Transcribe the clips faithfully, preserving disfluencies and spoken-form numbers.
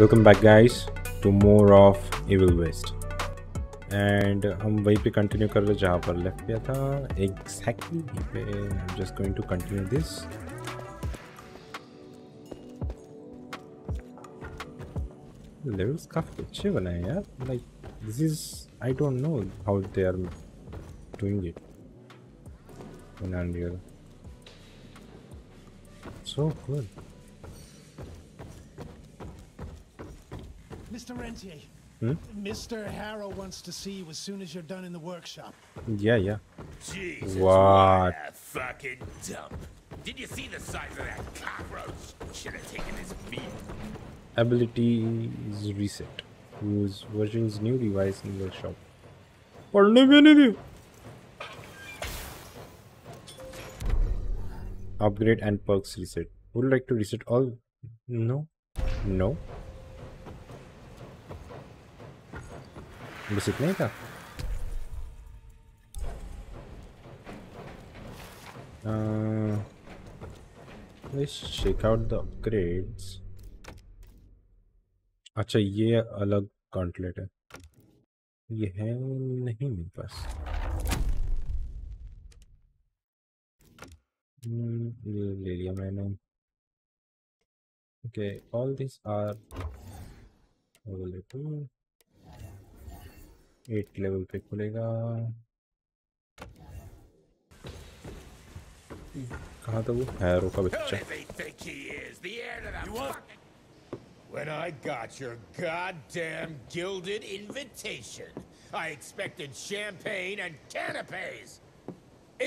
Welcome back guys to more of Evil West and हम वहीं पे continue कर रहे जहाँ पर left किया था exactly वहीं पे. I'm just going to continue this. Levels काफी अच्छे बनाए यार. Like this is I don't know how they are doing it in Unreal. So cool. Mister Rentier, hmm? Mister Harrow wants to see you as soon as you're done in the workshop. Yeah, yeah. Jesus, what a fucking dump. Did you see the size of that cockroach? Should have taken his meat. Ability is reset. Use version's new device in workshop. Upgrade and perks reset. Would you like to reset all? No. No. बस इतना ही था. uh, Let's check out the upgrades. अच्छा ये अलग कॉन्टलेट है, ये है नहीं मेरे पास. hmm, ये ले लिया मैंने. Okay, all these are available. Eight level पे खुलेगा. कहाँ था वो हैरो का बच्चा? When I got your goddamn gilded invitation, I expected champagne and canapes.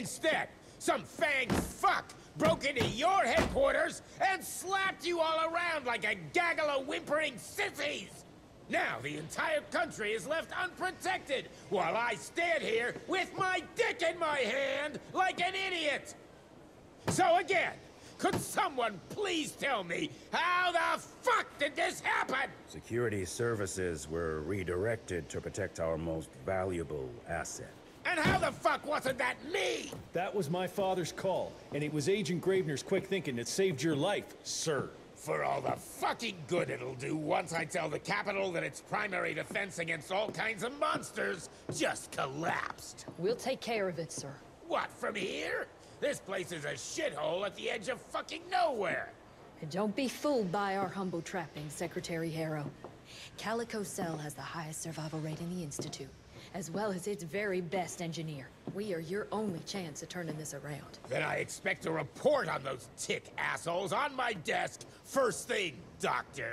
Instead, some fang fuck broke into your headquarters and slapped you all around like a gaggle of whimpering sissies. Now the entire country is left unprotected while I stand here with my dick in my hand like an idiot. So again, could someone please tell me how the fuck did this happen? Security services were redirected to protect our most valuable asset. And how the fuck wasn't that me? That was my father's call, and it was Agent Gravener's quick thinking that saved your life, sir. For all the fucking good it'll do once I tell the Capitol that its primary defense against all kinds of monsters just collapsed. We'll take care of it, sir. What, from here? This place is a shithole at the edge of fucking nowhere. And don't be fooled by our humble trappings, Secretary Harrow. Calico Cell has the highest survival rate in the Institute, as well as its very best engineer. We are your only chance of turning this around. Then I expect a report on those tick assholes on my desk first thing, Doctor.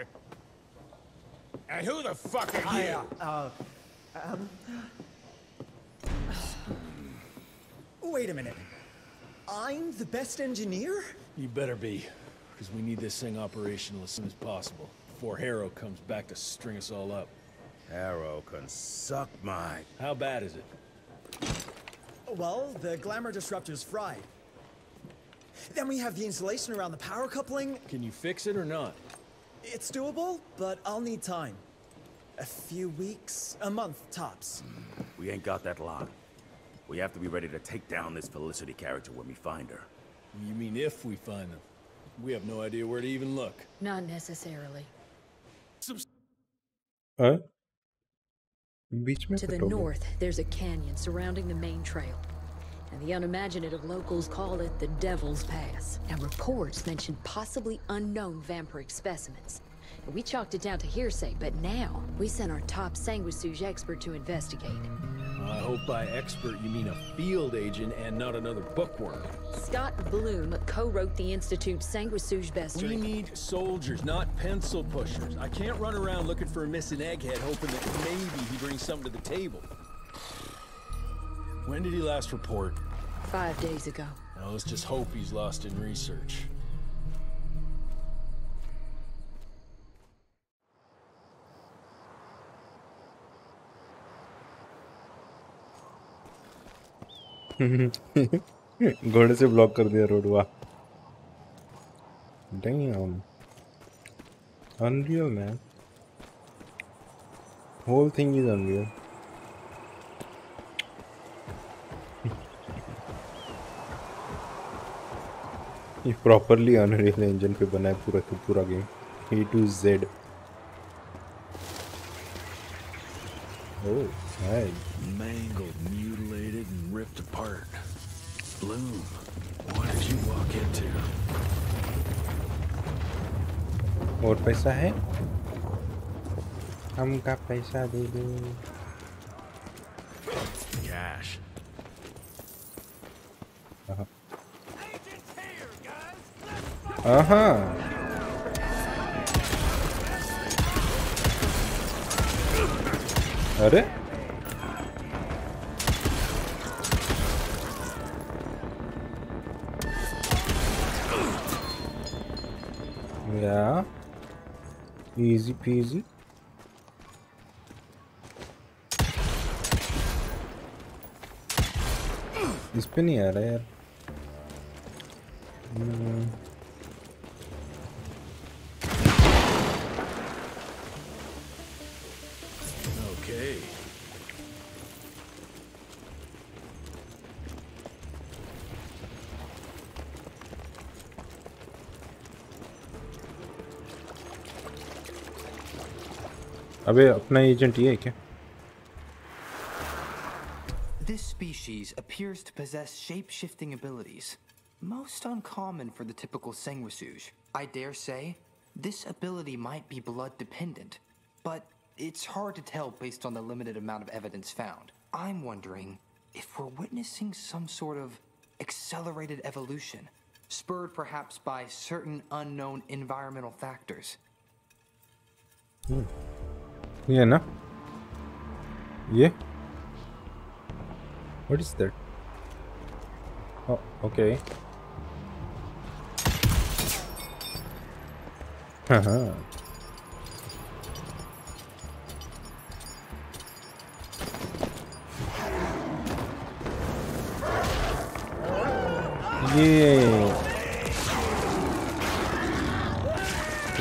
And who the fuck are I, you? Uh, uh, um... Wait a minute. I'm the best engineer? You better be, because we need this thing operational as soon as possible, before Harrow comes back to string us all up. Harrow can suck my... How bad is it? Well, the glamour disruptor's fried. Then we have the insulation around the power coupling. Can you fix it or not? It's doable, but I'll need time. A few weeks, a month tops. We ain't got that long. We have to be ready to take down this Felicity character when we find her. You mean if we find them? We have no idea where to even look. Not necessarily. Huh? To the north, there's a canyon surrounding the main trail, and the unimaginative locals call it the Devil's Pass. Now reports mentioned possibly unknown vampiric specimens, and we chalked it down to hearsay, but now we sent our top Sanguisuge expert to investigate. I hope by expert you mean a field agent and not another bookworm. Scott Bloom co-wrote the Institute's Sanguisuge best. We need soldiers, not pencil pushers. I can't run around looking for a missing egghead hoping that maybe he brings something to the table. When did he last report? Five days ago. Now let's just hope he's lost in research. घोड़े से block कर दिया road. वाह damn unreal man, whole thing is unreal. ये properly unreal engine पे बना है पूरा का पूरा game, A to Z. Oh, right. Mangled, mutilated, and ripped apart. Bloom, what did you walk into? और पैसा है? हमका पैसा दे दो. Cash. Uh-huh. Uh-huh. अरे yeah, easy peasy. इस पे नहीं आ रहा यार. अबे अपना एजेंट ये है क्या? This species appears to possess shape-shifting abilities, most uncommon for the typical Sanguisuge. I dare say this ability might be blood-dependent, but it's hard to tell based on the limited amount of evidence found. I'm wondering if we're witnessing some sort of accelerated evolution, spurred perhaps by certain unknown environmental factors. Hmm. Yeah, no. Yeah. What is that? Oh, okay. Haha. ये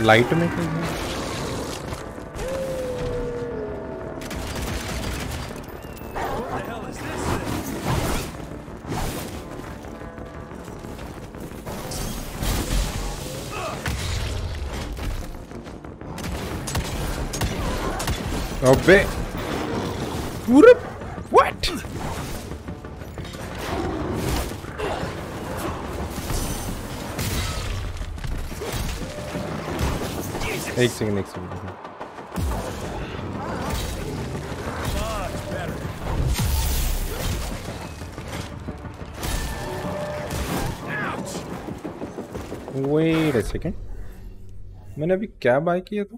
light में क्या है? अबे पूरा what एक second एक second wait a second मैंने अभी क्या बाय किया था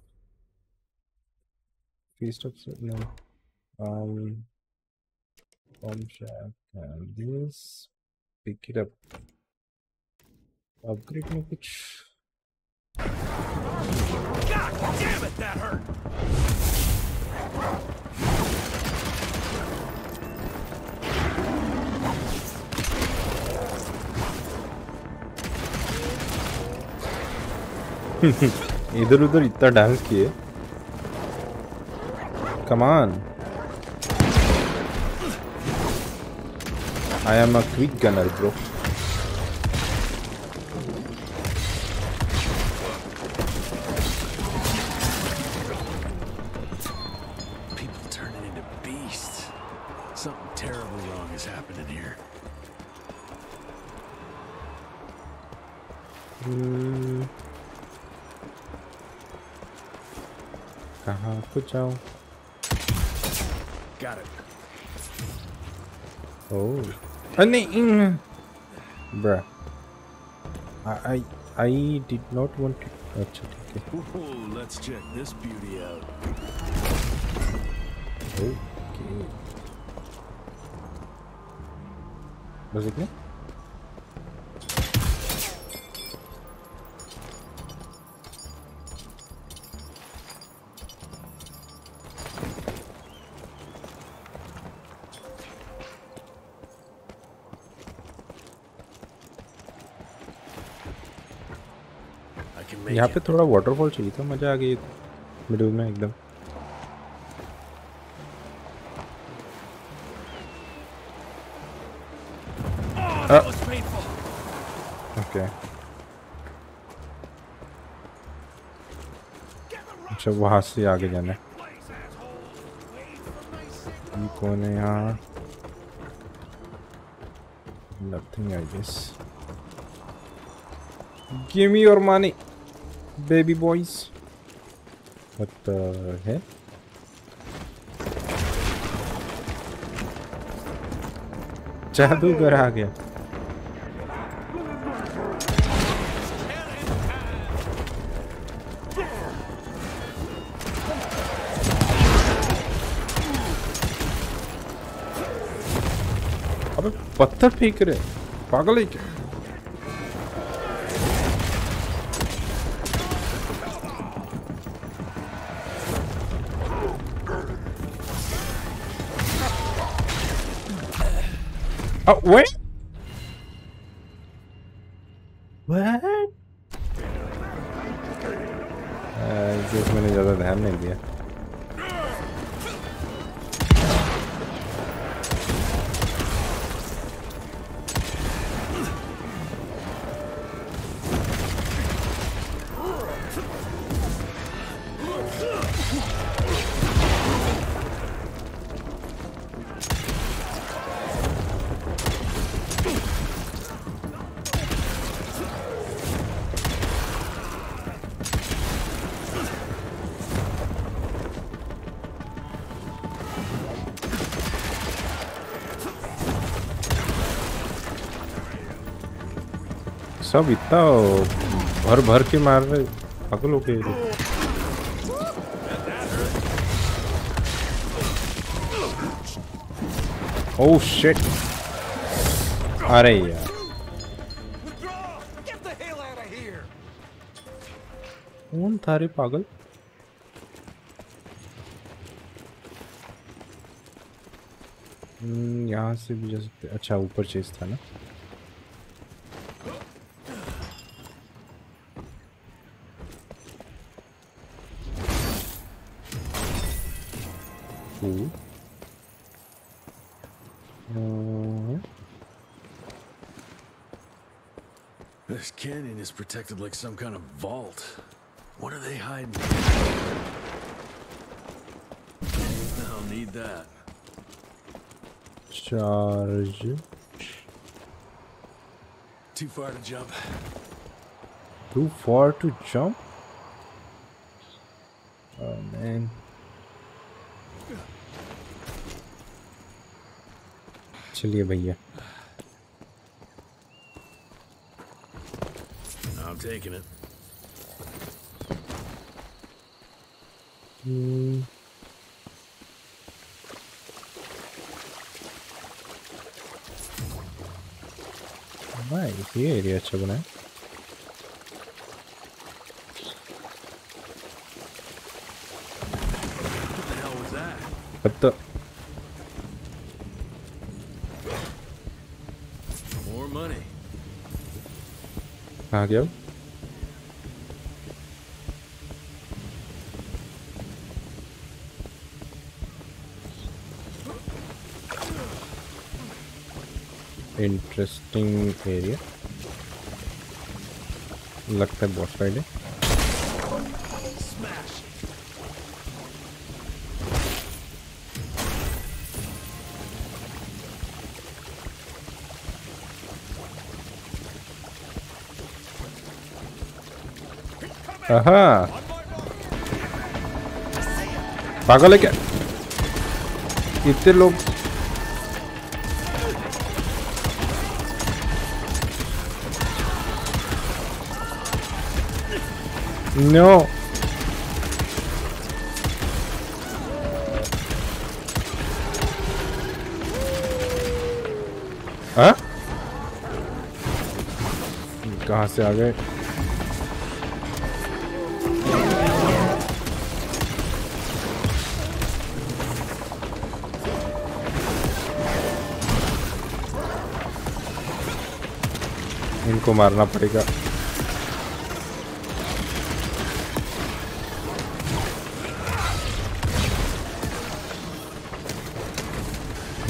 Feast of no. Um, bomb shack and this. Pick it up. Upgrade my pitch. God damn it, that hurt. इधर उधर इतना डांस किए Come on. I am a quick gunner, bro. People turning into beasts. Something terribly wrong is happening here. Hmm. Kaha ko jao? Got it. Oh. Anything. Bruh. I, I I did not want to touch it. Okay. Ooh, let's check this beauty out. Okay. Was it good? यहाँ पे थोड़ा waterfall चाहिए था मजा आ गई middle में एकदम okay अच्छा वहाँ से आगे जाना है you corner yahan. Nothing, I guess. Give me your money, baby boys. What the heck? जादूगर आ गया. अबे पत्थर फेंक रहे पागल है क्या? Oh, wait. What? Uh, just मैंने ज़्यादा ध्यान नहीं दिया. सब इतना भर भर के मार रहे पागलों के. Oh shit. अरे यार कौन था रे पागल? यहाँ से भी जा सकते. अच्छा ऊपर चेस था ना. Protected like some kind of vault. What are they hiding? I'll need that. Charge. Too far to jump. Too far to jump? Oh man. चलिए भैया. Taking it. Mm. Right, ये एरिया अच्छा बना है. What the? More money. आ गया. Interesting area. लगता है बहुत फाइट है. हाँ पागल है क्या इतने लोग? No. Huh? कहाँ से आ गए? इनको मारना पड़ेगा.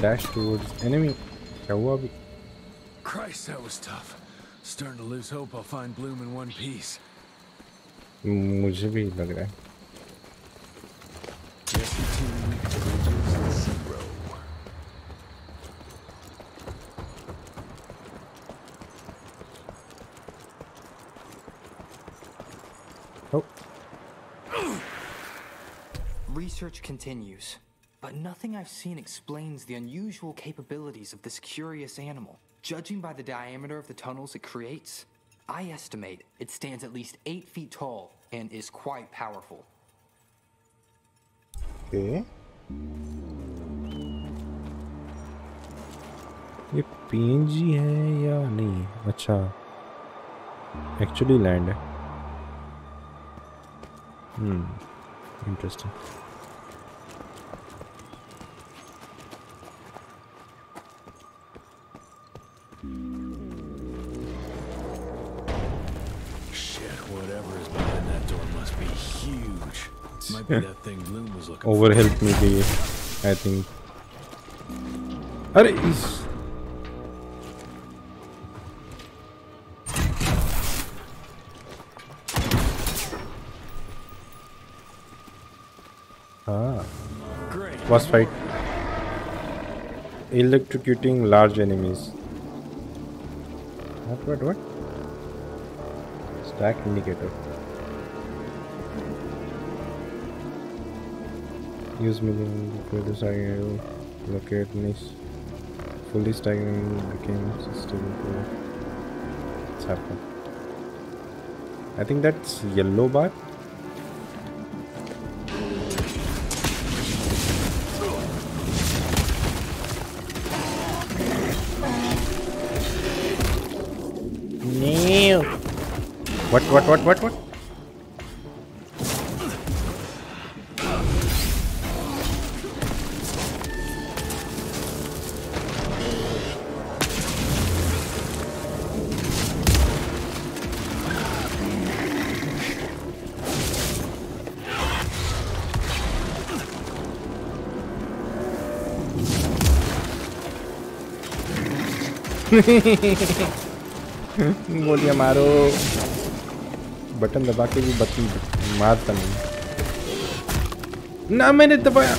Dash towards enemy. क्या हुआ अभी? Christ, that was tough. Starting to lose hope I'll find Bloom in one piece. मुझे भी लग रहा है। Oh. Research continues, but nothing I've seen explains the unusual capabilities of this curious animal. Judging by the diameter of the tunnels it creates, I estimate it stands at least eight feet tall and is quite powerful. Okay. ये P N G है या नहीं? अच्छा, actually land है. Hmm, interesting. Overhelp me be, I think. Arey is ah boss fight. Electrocuting large enemies. What what what? Stack indicator. Use million to the side, locate niche, fully staggering became system. It's happened. I think that's yellow bar. No. What, what, what, what, what? गोलियां मारो, button दबा के भी button मारता नहीं ना, मैंने दबाया,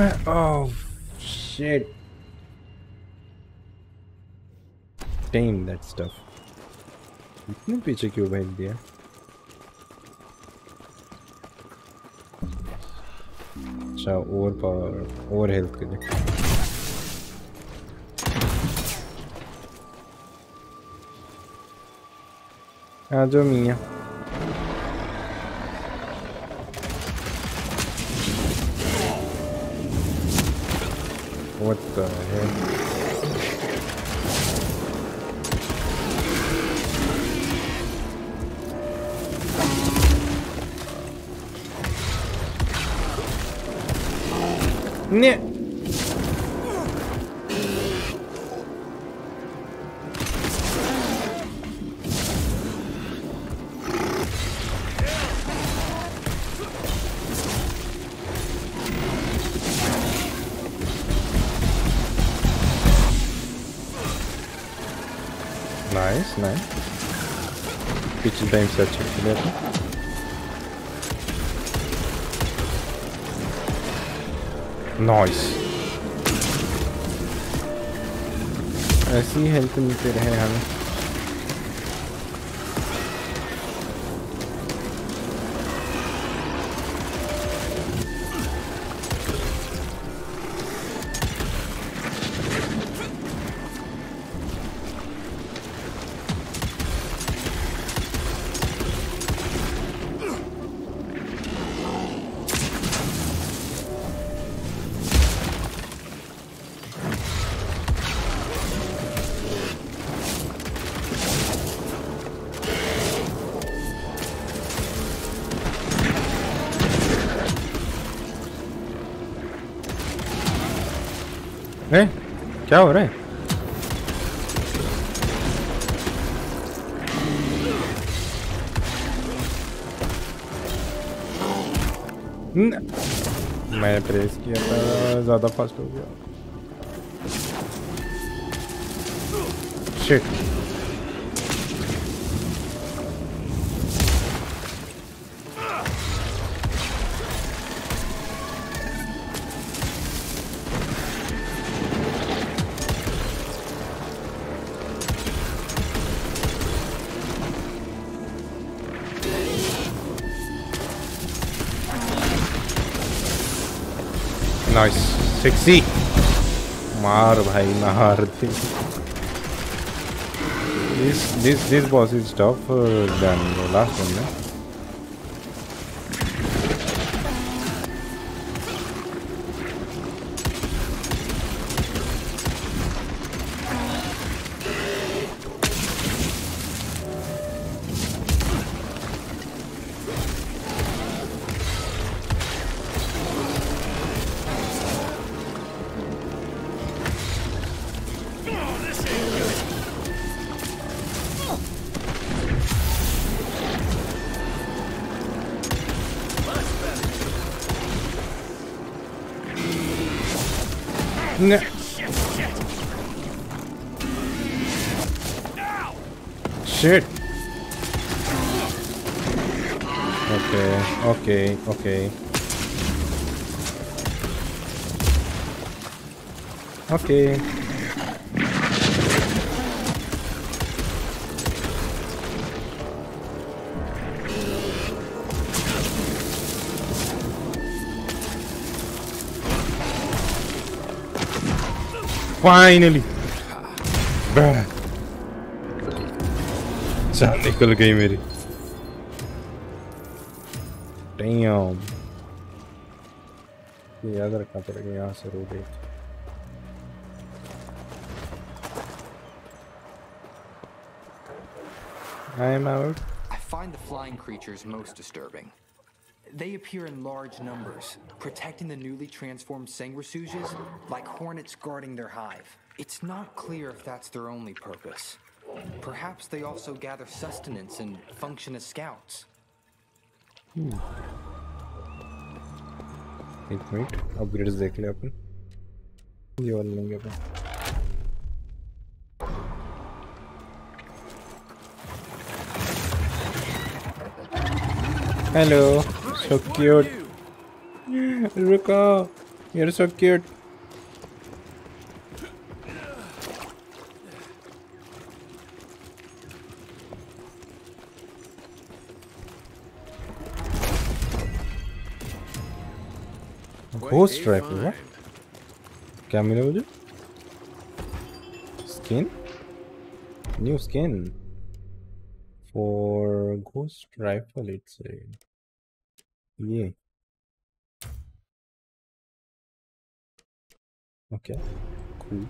मैं oh shit damn that stuff. इतने पीछे क्यों भेज दिया? अच्छा ओवर पावर ओवर हेल्थ के लिए। आ जाओ मियाँ। What the hell? Nyeh. Nice, nice. Pitch by himself, actually. Nice. ऐसी हेल्थ मिलते रहे हमें। ए क्या हो रहा है? मैंने प्रेस किया था, ज़्यादा फास्ट हो गया। शिट। नाइस, सिक्सी मार भाई मार। This this this boss is tough then the last one ना। Shit. Okay, okay, okay. Okay. Finally. Bruh. जान निकल गई मेरी। Damn. ये याद रखना पड़ेगा यहाँ से रोड है। I am out. I find the flying creatures most disturbing. They appear in large numbers, protecting the newly transformed Sanguisuges like hornets guarding their hive. It's not clear if that's their only purpose. Perhaps they also gather sustenance and function as scouts. Hmm. Wait, wait. Upgrades देख ले अपन. ये वाले लेंगे अपन. Hello, so cute. Ruko, you're so cute. Ghost rifle, huh? क्या मिला मुझे? Skin? New skin. For ghost rifle, it's a yeah. Okay, cool.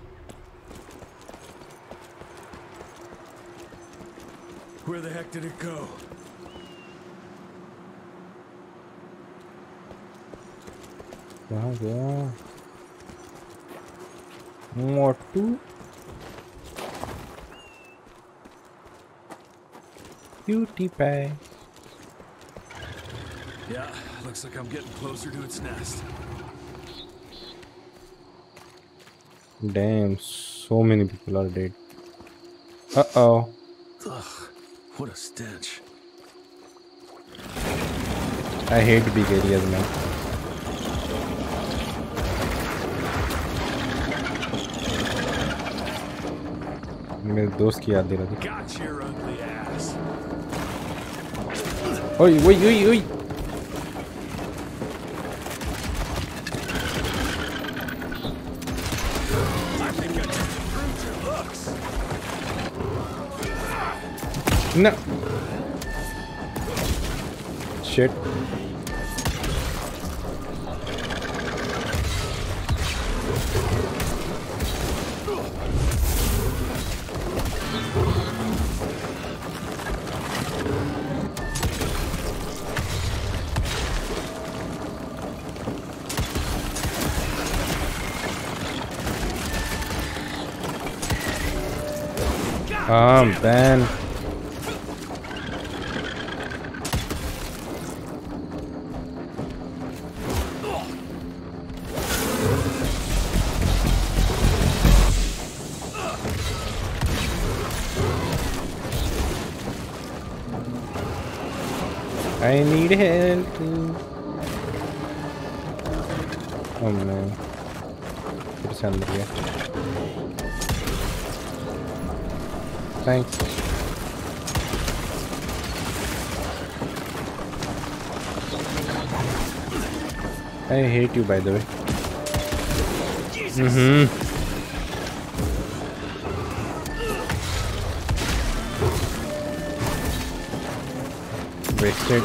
Where the heck did it go? Yeah, yeah. More two. Cutie pie. Yeah, looks like I'm getting closer to its nest. Damn, so many people are dead. Uh oh. Ugh, what a stench. I hate big areas now. मेरे दोस्त की याद दिला दी. Oi, oi, oi, oi. No. Shit. Come, Ben. I need help. Oh man. Put his helmet here. Thanks. I hate you, by the way. Mm-hmm. Wasted.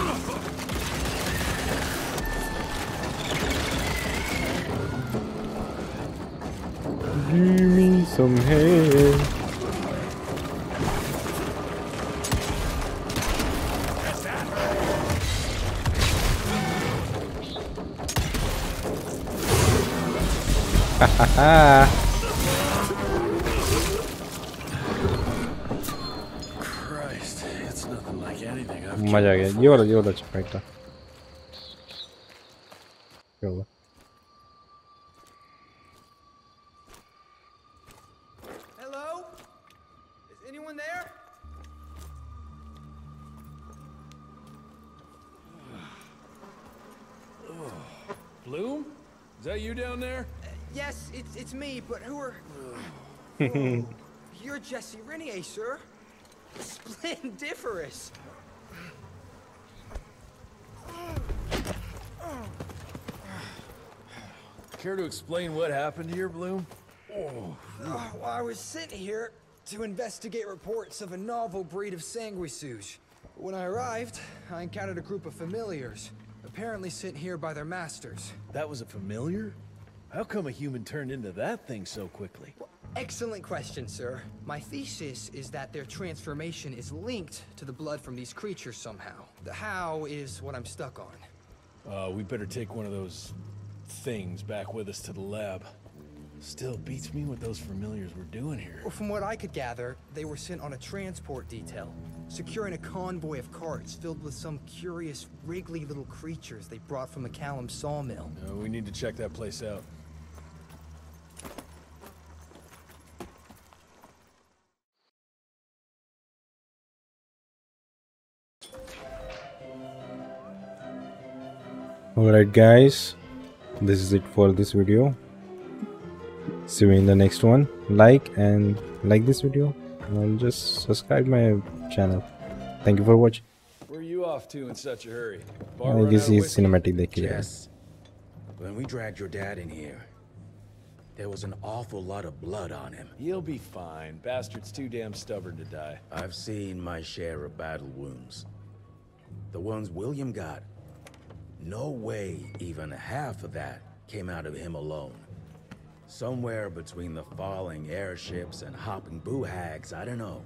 Give me some help. Ha ha ha. मजा आ गया ये वाला ये वाला अच्छा fight था क्या हुआ Hello? Is anyone there? Bloom? Is that you down there? Uh, yes, it's it's me, but who are oh, You're Jesse Renier, sir. Splendiferous. Care to explain what happened here, Bloom? Oh, well, I was sent here to investigate reports of a novel breed of Sanguisuge. When I arrived, I encountered a group of familiars, apparently sent here by their masters. That was a familiar? How come a human turned into that thing so quickly? Well, excellent question, sir. My thesis is that their transformation is linked to the blood from these creatures somehow. The how is what I'm stuck on. Uh, we better take one of those things back with us to the lab. Still beats me what those familiars were doing here. Well, from what I could gather, they were sent on a transport detail, securing a convoy of carts filled with some curious, wriggly little creatures they brought from the Callum sawmill. Uh, we need to check that place out. Alright guys, this is it for this video. See you in the next one. Like and like this video and just subscribe my channel. Thank you for watching. Where are you off to in such a hurry? Bar this is cinematic. Yes. When we dragged your dad in here, there was an awful lot of blood on him. He'll be fine. Bastard's too damn stubborn to die. I've seen my share of battle wounds. The ones William got. No way even half of that came out of him alone. Somewhere between the falling airships and hopping boohags, I don't know.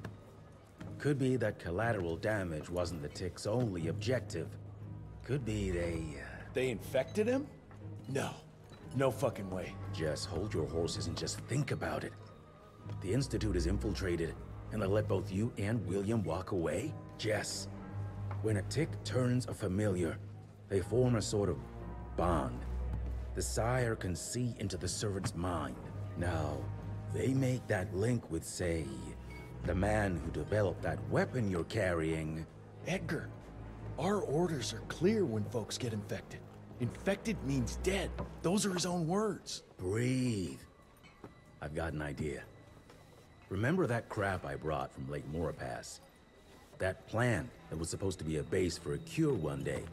Could be that collateral damage wasn't the tick's only objective. Could be they... Uh... They infected him? No. No fucking way. Just hold your horses and just think about it. The Institute is infiltrated, and they let both you and William walk away? Jess, when a tick turns a familiar, they form a sort of bond. The sire can see into the servant's mind. Now, they make that link with, say, the man who developed that weapon you're carrying. Edgar, our orders are clear when folks get infected. Infected means dead. Those are his own words. Breathe. I've got an idea. Remember that crap I brought from Lake Moripass? That plant that was supposed to be a base for a cure one day.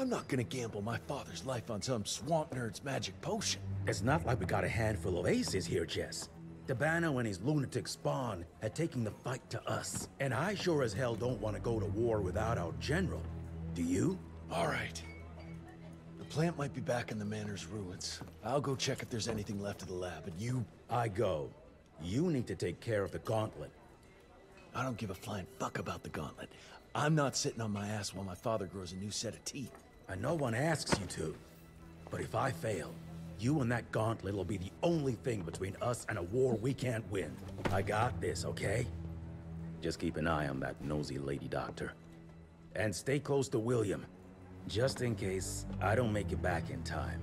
I'm not gonna gamble my father's life on some swamp nerd's magic potion. It's not like we got a handful of aces here, Jess. Tabano and his lunatic spawn are taking the fight to us. And I sure as hell don't want to go to war without our general. Do you? All right. The plant might be back in the manor's ruins. I'll go check if there's anything left of the lab, and you... I go. You need to take care of the gauntlet. I don't give a flying fuck about the gauntlet. I'm not sitting on my ass while my father grows a new set of teeth. And no one asks you to. But if I fail, you and that gauntlet will be the only thing between us and a war we can't win. I got this, okay? Just keep an eye on that nosy lady doctor. And stay close to William, just in case I don't make it back in time.